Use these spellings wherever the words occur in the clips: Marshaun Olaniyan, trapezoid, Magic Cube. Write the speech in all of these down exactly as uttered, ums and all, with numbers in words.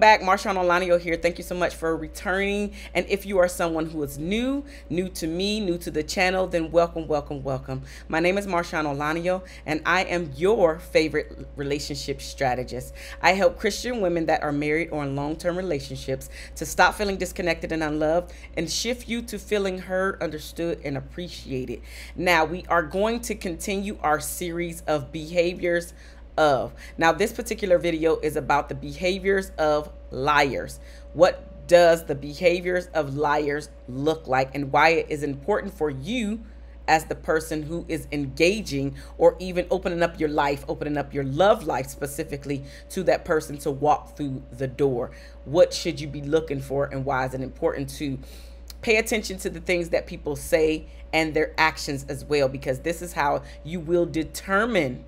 Back, Marshaun Olaniyan here. Thank you so much for returning. And if you are someone who is new, new to me, new to the channel, then welcome, welcome, welcome. My name is Marshaun Olaniyan, and I am your favorite relationship strategist. I help Christian women that are married or in long-term relationships to stop feeling disconnected and unloved and shift you to feeling heard, understood, and appreciated. Now, we are going to continue our series of behaviors of. Now, this particular video is about the behaviors of liars. What does the behaviors of liars look like, and why it is important for you as the person who is engaging or even opening up your life, opening up your love life specifically to that person to walk through the door? What should you be looking for, and why is it important to pay attention to the things that people say and their actions as well? Because this is how you will determine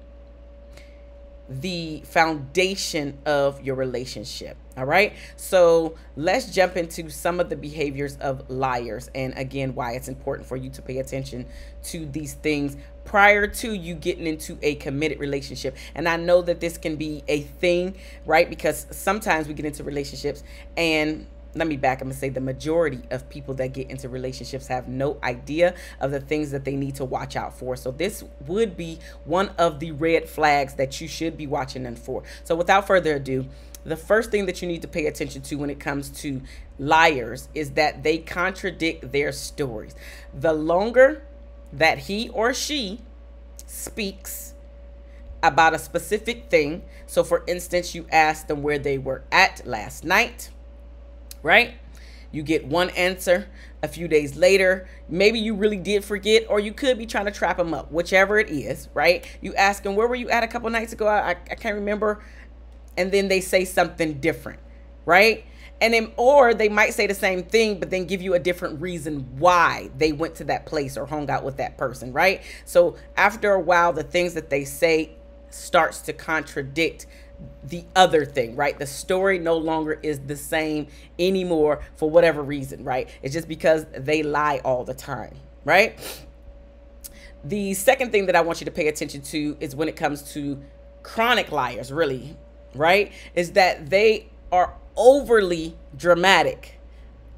the foundation of your relationship. All right, so let's jump into some of the behaviors of liars, and again, why it's important for you to pay attention to these things prior to you getting into a committed relationship. And I know that this can be a thing, right? Because sometimes we get into relationships, and let me back up and say the majority of people that get into relationships have no idea of the things that they need to watch out for. So this would be one of the red flags that you should be watching them for. So without further ado, the first thing that you need to pay attention to when it comes to liars is that they contradict their stories. The longer that he or she speaks about a specific thing, so for instance, you ask them where they were at last night, right? You get one answer. A few days later, maybe you really did forget, or you could be trying to trap them up, whichever it is, right? You ask them, where were you at a couple nights ago? I, I can't remember. And then they say something different, right? And then, or they might say the same thing, but then give you a different reason why they went to that place or hung out with that person, right? So after a while, the things that they say starts to contradict the other thing, right? The story no longer is the same anymore for whatever reason, right? It's just because they lie all the time, right? The second thing that I want you to pay attention to is when it comes to chronic liars, really, right? Is that they are overly dramatic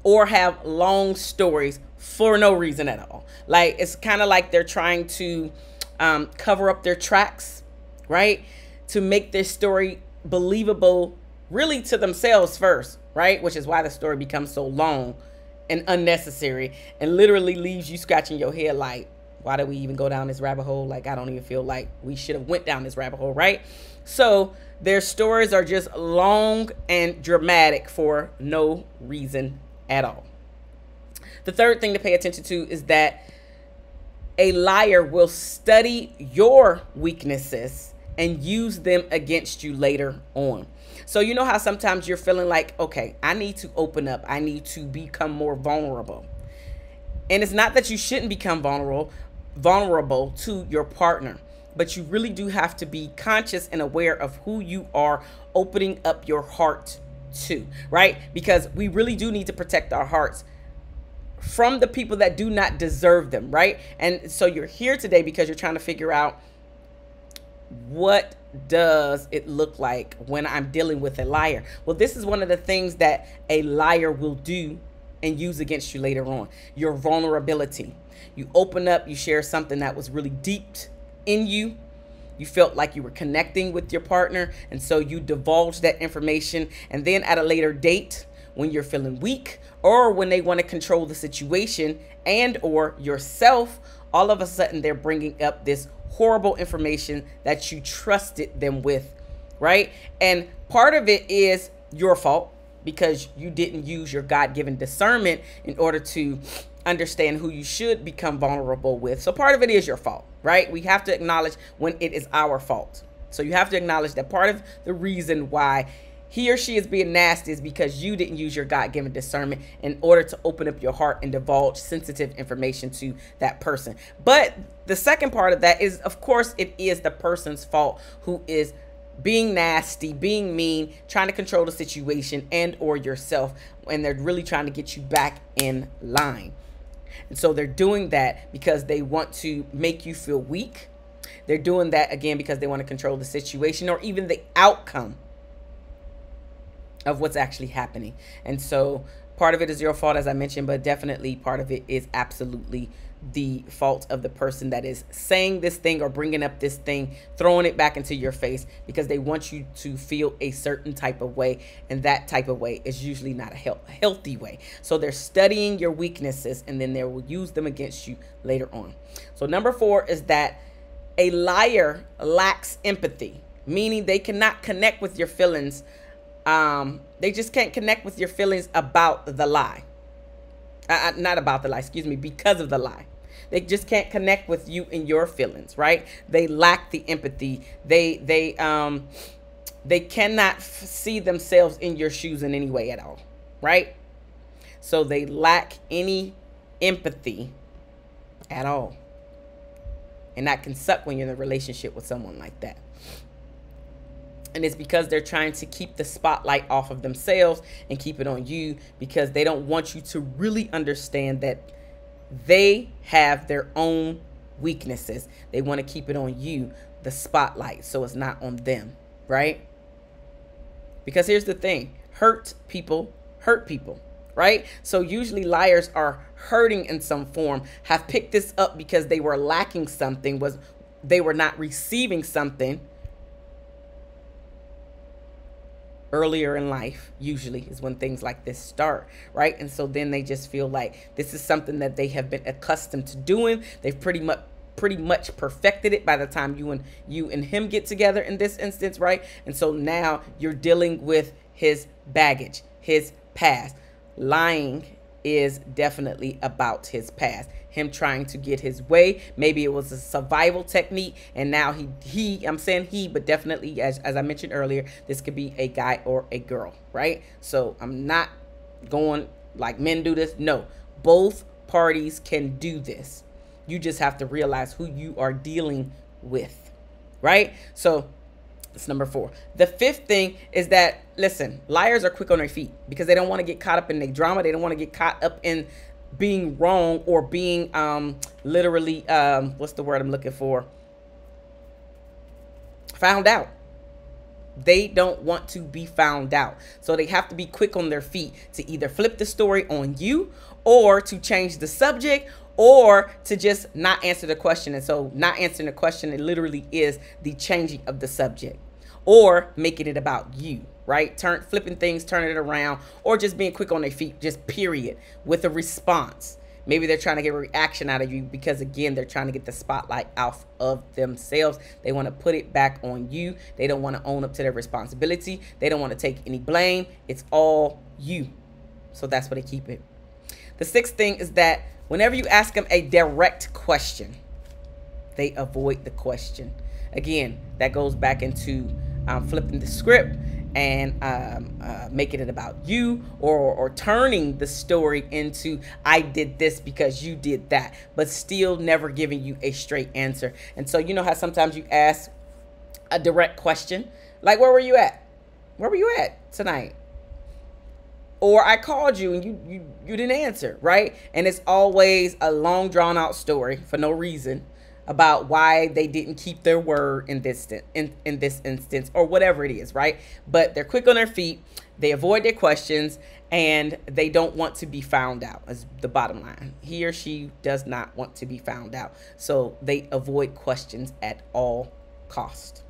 or have long stories for no reason at all. Like, it's kind of like they're trying to um, cover up their tracks, right? To make their story believable, really, to themselves first, right? Which is why the story becomes so long and unnecessary and literally leaves you scratching your head like, why did we even go down this rabbit hole? Like, I don't even feel like we should have went down this rabbit hole, right? So their stories are just long and dramatic for no reason at all. The third thing to pay attention to is that a liar will study your weaknesses and use them against you later on. So you know how sometimes you're feeling like, okay, I need to open up. I need to become more vulnerable. And it's not that you shouldn't become vulnerable, vulnerable to your partner, but you really do have to be conscious and aware of who you are opening up your heart to, right? Because we really do need to protect our hearts from the people that do not deserve them, right? And so you're here today because you're trying to figure out, what does it look like when I'm dealing with a liar? Well, this is one of the things that a liar will do and use against you later on. Your vulnerability. You open up, you share something that was really deep in you. You felt like you were connecting with your partner, and so you divulge that information. And then at a later date, when you're feeling weak or when they want to control the situation and or yourself, all of a sudden they're bringing up this horrible information that you trusted them with, right? And part of it is your fault because you didn't use your God-given discernment in order to understand who you should become vulnerable with. So part of it is your fault, right? We have to acknowledge when it is our fault. So you have to acknowledge that part of the reason why he or she is being nasty is because you didn't use your God-given discernment in order to open up your heart and divulge sensitive information to that person. But the second part of that is, of course, it is the person's fault who is being nasty, being mean, trying to control the situation and or yourself, and they're really trying to get you back in line. And so they're doing that because they want to make you feel weak. They're doing that, again, because they want to control the situation or even the outcome of what's actually happening. And so part of it is your fault, as I mentioned, but definitely part of it is absolutely the fault of the person that is saying this thing or bringing up this thing, throwing it back into your face because they want you to feel a certain type of way. And that type of way is usually not a health, healthy way. So they're studying your weaknesses and then they will use them against you later on. So number four is that a liar lacks empathy, meaning they cannot connect with your feelings. Um, they just can't connect with your feelings about the lie. Uh, not about the lie, excuse me, because of the lie. They just can't connect with you and your feelings, right? They lack the empathy. They, they, um, they cannot f see themselves in your shoes in any way at all, right? So they lack any empathy at all. And that can suck when you're in a relationship with someone like that. And it's because they're trying to keep the spotlight off of themselves and keep it on you because they don't want you to really understand that they have their own weaknesses. They want to keep it on you, the spotlight, so it's not on them, right? Because here's the thing, hurt people hurt people, right? So usually liars are hurting in some form, have picked this up because they were lacking something, was they were not receiving something earlier in life, usually, is when things like this start, right? And so then they just feel like this is something that they have been accustomed to doing. They've pretty much pretty much perfected it by the time you and you and him get together in this instance, right? And so now you're dealing with his baggage, his past. Lying is definitely about his past, him trying to get his way. Maybe it was a survival technique, and now he he I'm saying he, but definitely, as, as I mentioned earlier, this could be a guy or a girl, right? So I'm not going like men do this. No, both parties can do this. You just have to realize who you are dealing with, right? So that's number four. The fifth thing is that, listen, liars are quick on their feet because they don't want to get caught up in the drama. They don't want to get caught up in being wrong or being um, literally, um, what's the word I'm looking for? Found out. They don't want to be found out. So they have to be quick on their feet to either flip the story on you or to change the subject or to just not answer the question. And so not answering the question, it literally is the changing of the subject or making it about you, right? Turn, flipping things, turning it around, or just being quick on their feet, just period, with a response. Maybe they're trying to get a reaction out of you because, again, they're trying to get the spotlight off of themselves. They want to put it back on you. They don't want to own up to their responsibility. They don't want to take any blame. It's all you. So that's where they keep it. The sixth thing is that whenever you ask them a direct question, they avoid the question. Again, that goes back into um, flipping the script and um, uh, making it about you, or, or turning the story into I did this because you did that, but still never giving you a straight answer. And so you know how sometimes you ask a direct question, like where were you at? Where were you at tonight? Or I called you and you, you, you didn't answer, right? And it's always a long drawn out story for no reason about why they didn't keep their word in this, in, in this instance, or whatever it is, right? But they're quick on their feet, they avoid their questions, and they don't want to be found out, is the bottom line. He or she does not want to be found out. So they avoid questions at all cost.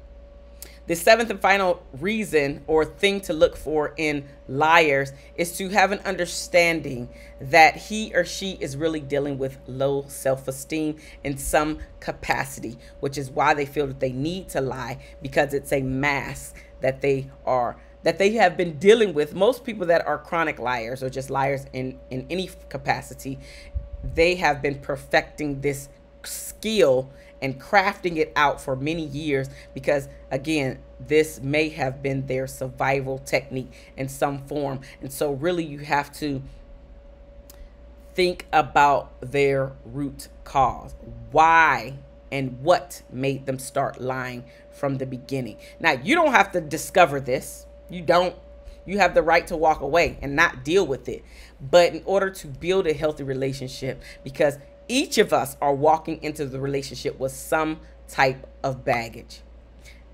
The seventh and final reason or thing to look for in liars is to have an understanding that he or she is really dealing with low self-esteem in some capacity, which is why they feel that they need to lie, because it's a mask that they are, that they have been dealing with. Most people that are chronic liars or just liars in, in any capacity, they have been perfecting this skill and crafting it out for many years because, again, this may have been their survival technique in some form. And so really you have to think about their root cause. Why and what made them start lying from the beginning? Now, you don't have to discover this. You don't. You have the right to walk away and not deal with it. But in order to build a healthy relationship, because each of us are walking into the relationship with some type of baggage.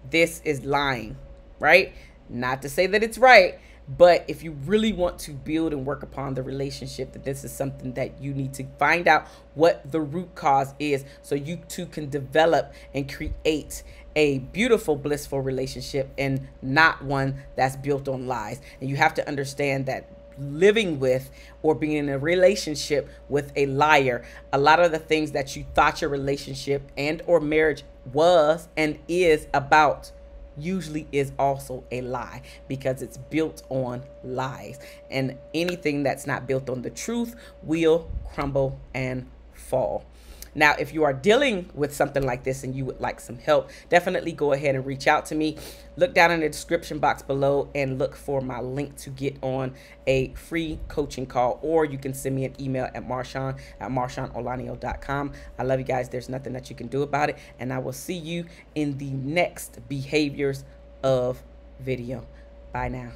This is lying, right? Not to say that it's right, But if you really want to build and work upon the relationship, that this is something that you need to find out what the root cause is, so you two can develop and create a beautiful, blissful relationship, and not one that's built on lies. And you have to understand that living with or being in a relationship with a liar, a lot of the things that you thought your relationship and or marriage was and is about usually is also a lie, because it's built on lies, and anything that's not built on the truth will crumble and fall. Now, if you are dealing with something like this and you would like some help, definitely go ahead and reach out to me. Look down in the description box below and look for my link to get on a free coaching call, or you can send me an email at Marshaun at Marshaun Olaniyan dot com. I love you guys. There's nothing that you can do about it, and I will see you in the next Behaviors of video. Bye now.